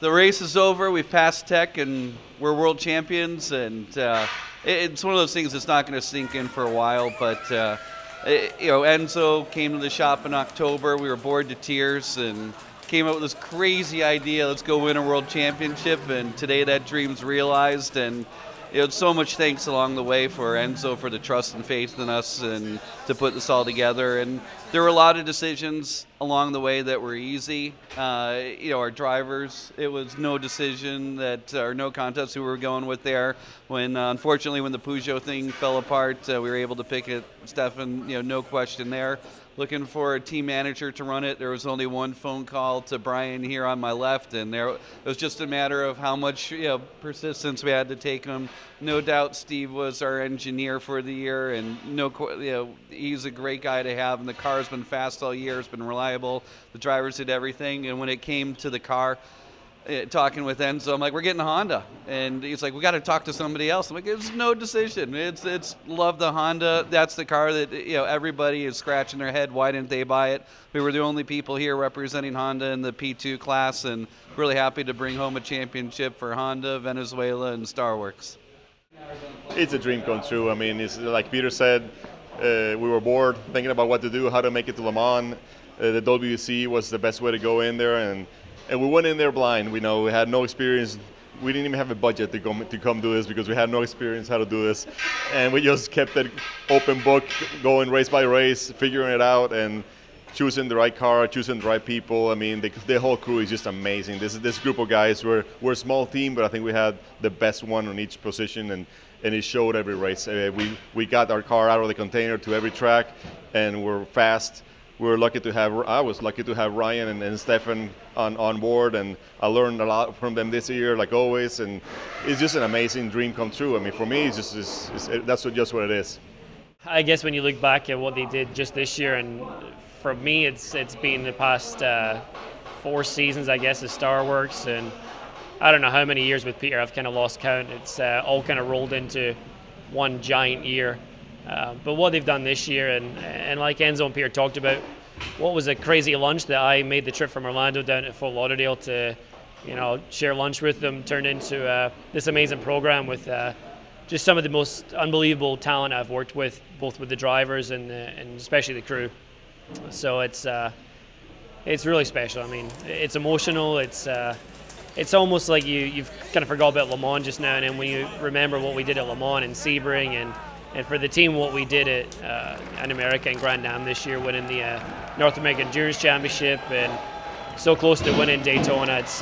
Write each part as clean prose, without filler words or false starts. The race is over. We've passed tech, and we're world champions. And it's one of those things that's not going to sink in for a while. But Enzo came to the shop in October. We were bored to tears and came up with this crazy idea. Let's go win a world championship. And today that dream's realized. And so much thanks along the way for Enzo for the trust and faith in us and to put this all together. And there were a lot of decisions along the way that were easy. Our drivers, it was no decision or no contest who we were going with there. Unfortunately, when the Peugeot thing fell apart, we were able to pick it, Stefan, no question there. Looking for a team manager to run it. There was only one phone call to Brian here on my left, and it was just a matter of how much persistence we had to take him. No doubt Steve was our engineer for the year, and he's a great guy to have, and the car's been fast all year, it's been reliable, the drivers did everything, and when it came to the car, talking with Enzo, I'm like, we're getting a Honda. And he's like, we got to talk to somebody else. I'm like, it's no decision. It's love the Honda. That's the car that everybody is scratching their head. Why didn't they buy it? We were the only people here representing Honda in the P2 class, and really happy to bring home a championship for Honda, Venezuela, and Starworks. It's a dream come true. I mean, it's like Peter said, we were bored thinking about what to do, how to make it to Le Mans. The WC was the best way to go in there, and we went in there blind. We had no experience. We didn't even have a budget to come do this because we had no experience how to do this. And we just kept that open book, going race by race, figuring it out, and choosing the right car, choosing the right people. I mean, the whole crew is just amazing. This group of guys, we're a small team, but I think we had the best one on each position, and it showed every race. We got our car out of the container to every track, and we're fast. I was lucky to have Ryan and Stefan on board, and I learned a lot from them this year, like always, and it's just an amazing dream come true. I mean, for me, that's just what it is. I guess when you look back at what they did just this year, and for me, it's been the past 4 seasons, I guess, at Starworks, and I don't know how many years with Peter, I've kind of lost count. It's all kind of rolled into one giant year. But what they've done this year, and like Enzo and Peter talked about, what was a crazy lunch that I made the trip from Orlando down to Fort Lauderdale to, share lunch with them, turned into this amazing program with just some of the most unbelievable talent I've worked with, both with the drivers and especially the crew. So it's really special. I mean, it's emotional. It's almost like you've kind of forgot about Le Mans just now, and then when you remember what we did at Le Mans and Sebring and for the team, what we did at in America and Grand Am this year, winning the North American Endurance Championship and so close to winning Daytona. It's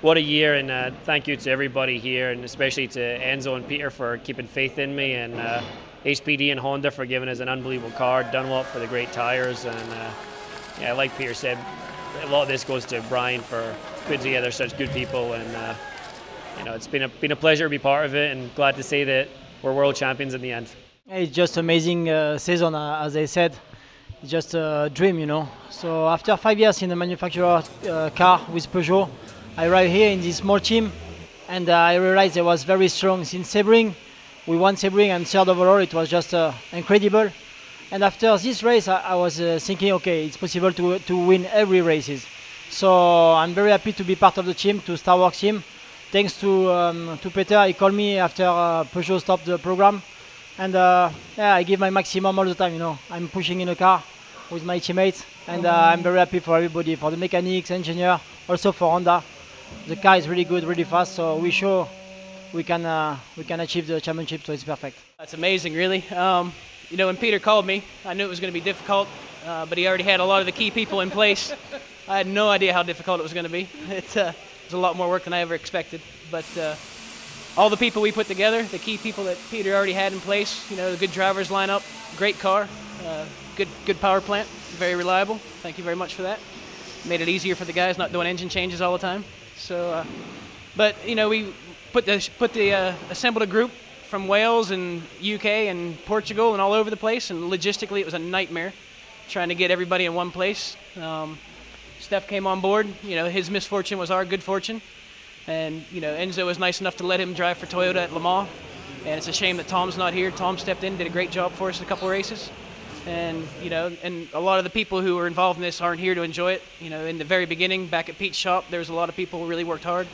what a year, and thank you to everybody here, and especially to Enzo and Peter for keeping faith in me, and HPD and Honda for giving us an unbelievable car, Dunlop for the great tires, and like Peter said, a lot of this goes to Brian for putting together such good people, and it's been a pleasure to be part of it, and glad to say that we're world champions in the end. It's just amazing season, as I said. It's just a dream, So after 5 years in the manufacturer car with Peugeot, I arrived here in this small team, and I realized I was very strong since Sebring. We won Sebring and third overall. It was just incredible. And after this race, I was thinking, okay, it's possible to win every races. So I'm very happy to be part of the team, to Starworks team. Thanks to Peter, he called me after Peugeot stopped the program, and I give my maximum all the time. I'm pushing in a car with my teammates, and I'm very happy for everybody, for the mechanics, engineer, also for Honda. The car is really good, really fast, so we show we can achieve the championship. So it's perfect. That's amazing, really. When Peter called me, I knew it was going to be difficult, but he already had a lot of the key people in place. I had no idea how difficult it was going to be. It's a lot more work than I ever expected, but all the people we put together, the key people that Peter already had in place, the good drivers lineup, great car, good power plant, very reliable. Thank you very much for that. Made it easier for the guys, not doing engine changes all the time. So, but we assembled a group from Wales and UK and Portugal and all over the place, and logistically it was a nightmare trying to get everybody in one place. Steph came on board. His misfortune was our good fortune, and Enzo was nice enough to let him drive for Toyota at Le Mans, and it's a shame that Tom's not here. Tom stepped in, did a great job for us in a couple races, And, you know, and a lot of the people who were involved in this aren't here to enjoy it. You know, in the very beginning, back at Pete's shop, there was a lot of people who really worked hard,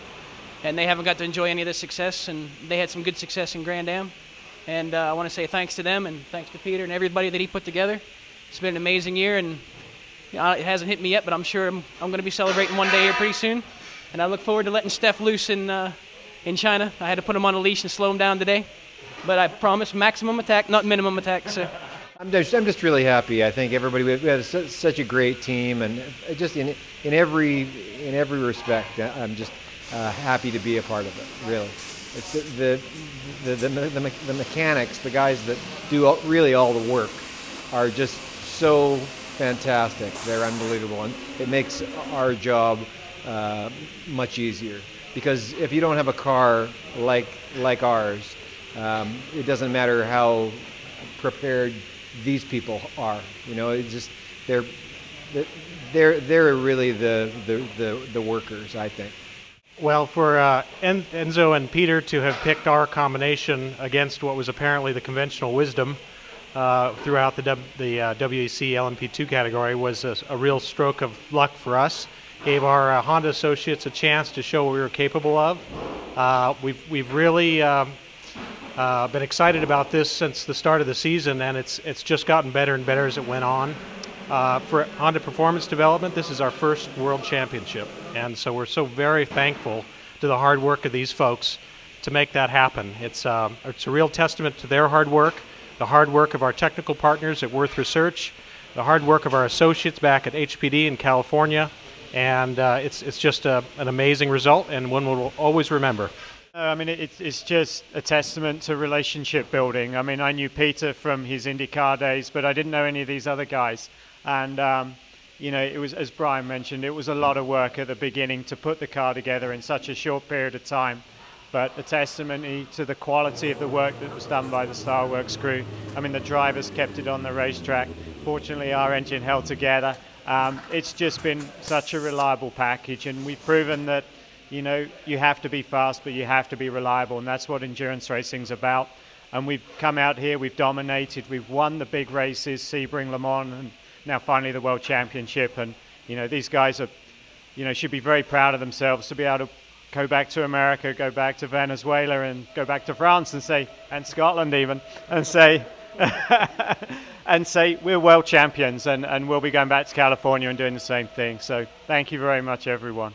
and they haven't got to enjoy any of this success, and they had some good success in Grand Am. And I want to say thanks to them and thanks to Peter and everybody that he put together. It's been an amazing year, and it hasn't hit me yet, but I'm sure I'm going to be celebrating one day here pretty soon. And I look forward to letting Steph loose in China. I had to put him on a leash and slow him down today, but I promise maximum attack, not minimum attack. So I'm just really happy. I think everybody, we had such a great team, and just in every respect, I'm just happy to be a part of it, really. It's the mechanics, the guys that do really all the work, are just so fantastic. They're unbelievable, and it makes our job much easier. Because if you don't have a car like ours, it doesn't matter how prepared these people are. You know, it's just they're really the workers, I think. Well, for Enzo and Peter to have picked our combination against what was apparently the conventional wisdom throughout the WEC LMP2 category was a real stroke of luck for us. Gave our Honda associates a chance to show what we were capable of. We've really been excited about this since the start of the season, and it's just gotten better and better as it went on. For Honda Performance Development, this is our first World Championship, and so we're so very thankful to the hard work of these folks to make that happen. It's a real testament to their hard work, the hard work of our technical partners at Worth Research, the hard work of our associates back at HPD in California, and it's just an amazing result and one we'll always remember. I mean, it's just a testament to relationship building. I mean, I knew Peter from his IndyCar days, but I didn't know any of these other guys. And, you know, it was, as Brian mentioned, it was a lot of work at the beginning to put the car together in such a short period of time. But a testimony to the quality of the work that was done by the Starworks crew. I mean, the drivers kept it on the racetrack. Fortunately, our engine held together. It's just been such a reliable package, and we've proven that, you know, you have to be fast, but you have to be reliable, and that's what endurance racing's about. And we've come out here, we've dominated, we've won the big races, Sebring, Le Mans, and now finally the World Championship. And you know, these guys are, you know, should be very proud of themselves to be able to go back to America, go back to Venezuela, and go back to France and say, and Scotland even, and say and say we're world champions, and we'll be going back to California and doing the same thing. So thank you very much, everyone.